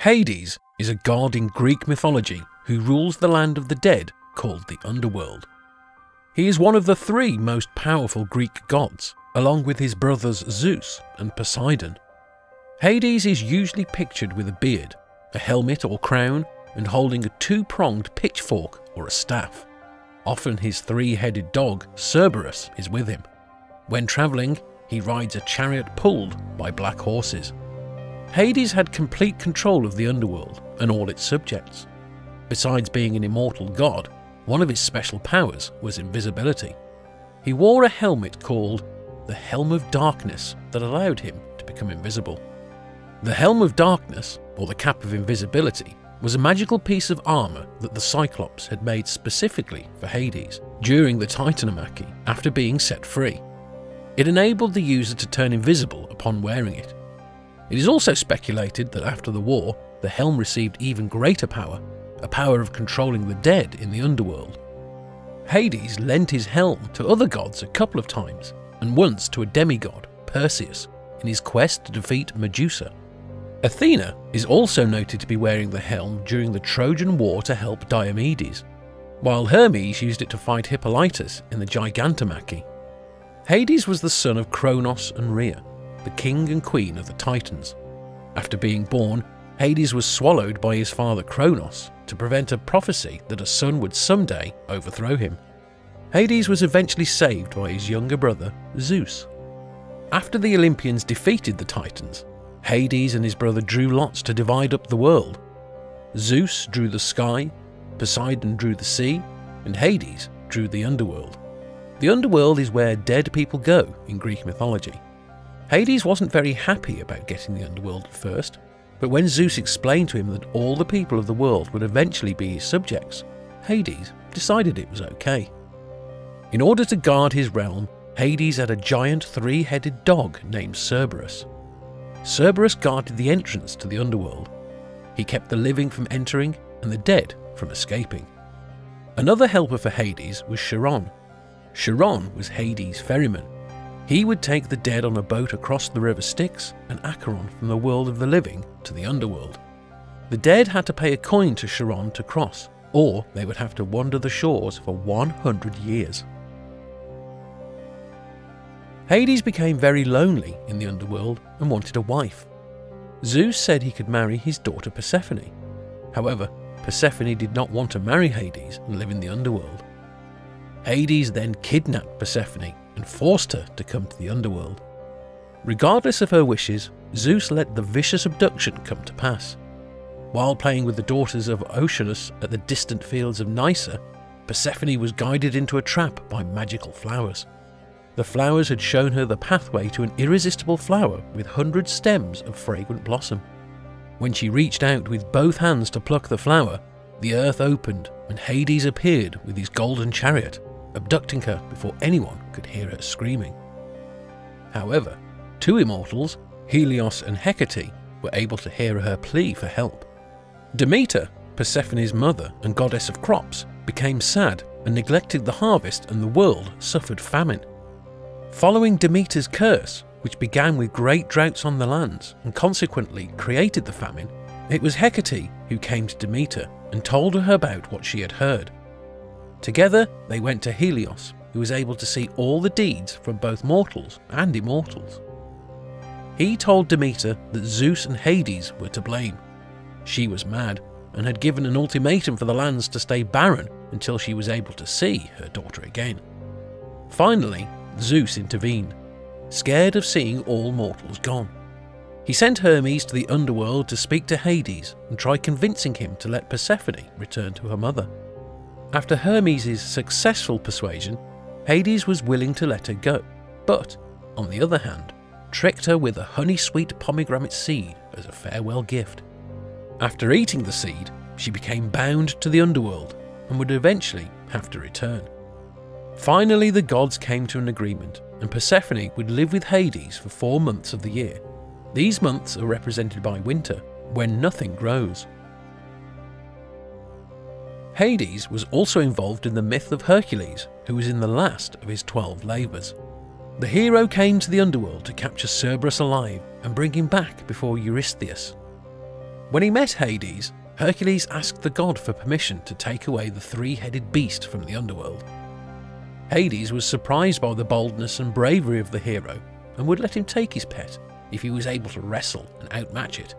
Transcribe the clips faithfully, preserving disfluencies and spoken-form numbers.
Hades is a god in Greek mythology who rules the land of the dead called the underworld. He is one of the three most powerful Greek gods, along with his brothers Zeus and Poseidon. Hades is usually pictured with a beard, a helmet or crown, and holding a two-pronged pitchfork or a staff. Often his three-headed dog, Cerberus, is with him. When travelling, he rides a chariot pulled by black horses. Hades had complete control of the underworld and all its subjects. Besides being an immortal god, one of his special powers was invisibility. He wore a helmet called the Helm of Darkness that allowed him to become invisible. The Helm of Darkness, or the Cap of Invisibility, was a magical piece of armour that the Cyclops had made specifically for Hades during the Titanomachy after being set free. It enabled the user to turn invisible upon wearing it. It is also speculated that after the war, the helm received even greater power, a power of controlling the dead in the underworld. Hades lent his helm to other gods a couple of times, and once to a demigod, Perseus, in his quest to defeat Medusa. Athena is also noted to be wearing the helm during the Trojan War to help Diomedes, while Hermes used it to fight Hippolytus in the Gigantomachy. Hades was the son of Kronos and Rhea, the king and queen of the Titans. After being born, Hades was swallowed by his father Kronos to prevent a prophecy that a son would someday overthrow him. Hades was eventually saved by his younger brother Zeus. After the Olympians defeated the Titans, Hades and his brother drew lots to divide up the world. Zeus drew the sky, Poseidon drew the sea, and Hades drew the underworld. The underworld is where dead people go in Greek mythology. Hades wasn't very happy about getting the underworld at first, but when Zeus explained to him that all the people of the world would eventually be his subjects, Hades decided it was okay. In order to guard his realm, Hades had a giant three-headed dog named Cerberus. Cerberus guarded the entrance to the underworld. He kept the living from entering and the dead from escaping. Another helper for Hades was Charon. Charon was Hades' ferryman. He would take the dead on a boat across the river Styx and Acheron from the world of the living to the underworld. The dead had to pay a coin to Charon to cross, or they would have to wander the shores for one hundred years. Hades became very lonely in the underworld and wanted a wife. Zeus said he could marry his daughter Persephone. However, Persephone did not want to marry Hades and live in the underworld. Hades then kidnapped Persephone and forced her to come to the underworld. Regardless of her wishes, Zeus let the vicious abduction come to pass. While playing with the daughters of Oceanus at the distant fields of Nysa, Persephone was guided into a trap by magical flowers. The flowers had shown her the pathway to an irresistible flower with hundred stems of fragrant blossom. When she reached out with both hands to pluck the flower, the earth opened and Hades appeared with his golden chariot, abducting her before anyone could hear her screaming. However, two immortals, Helios and Hekate, were able to hear her plea for help. Demeter, Persephone's mother and goddess of crops, became sad and neglected the harvest, and the world suffered famine. Following Demeter's curse, which began with great droughts on the lands and consequently created the famine, it was Hekate who came to Demeter and told her about what she had heard. Together, they went to Helios, who was able to see all the deeds from both mortals and immortals. He told Demeter that Zeus and Hades were to blame. She was mad and had given an ultimatum for the lands to stay barren until she was able to see her daughter again. Finally, Zeus intervened, scared of seeing all mortals gone. He sent Hermes to the underworld to speak to Hades and try convincing him to let Persephone return to her mother. After Hermes' successful persuasion, Hades was willing to let her go, but, on the other hand, tricked her with a honey-sweet pomegranate seed as a farewell gift. After eating the seed, she became bound to the underworld and would eventually have to return. Finally, the gods came to an agreement, and Persephone would live with Hades for four months of the year. These months are represented by winter, when nothing grows. Hades was also involved in the myth of Hercules, who was in the last of his twelve labours. The hero came to the underworld to capture Cerberus alive and bring him back before Eurystheus. When he met Hades, Hercules asked the god for permission to take away the three-headed beast from the underworld. Hades was surprised by the boldness and bravery of the hero and would let him take his pet if he was able to wrestle and outmatch it.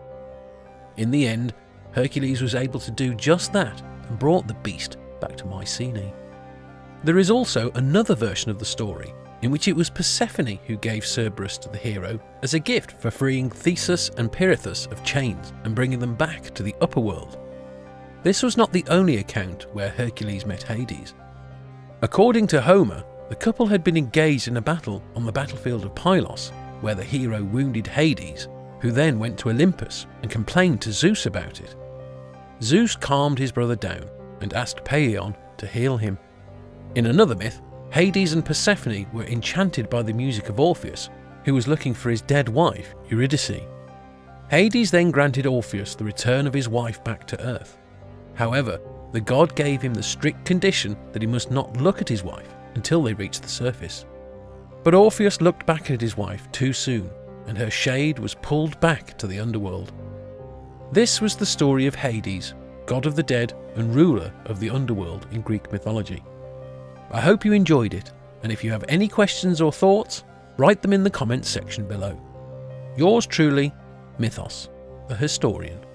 In the end, Hercules was able to do just that and brought the beast back to Mycenae. There is also another version of the story in which it was Persephone who gave Cerberus to the hero as a gift for freeing Theseus and Pirithous of chains and bringing them back to the upper world. This was not the only account where Hercules met Hades. According to Homer, the couple had been engaged in a battle on the battlefield of Pylos, where the hero wounded Hades, who then went to Olympus and complained to Zeus about it. Zeus calmed his brother down and asked Paeeon to heal him. In another myth, Hades and Persephone were enchanted by the music of Orpheus, who was looking for his dead wife, Eurydice. Hades then granted Orpheus the return of his wife back to Earth. However, the god gave him the strict condition that he must not look at his wife until they reached the surface. But Orpheus looked back at his wife too soon, and her shade was pulled back to the underworld. This was the story of Hades, god of the dead and ruler of the underworld in Greek mythology. I hope you enjoyed it, and if you have any questions or thoughts, write them in the comments section below. Yours truly, Mythos, the historian.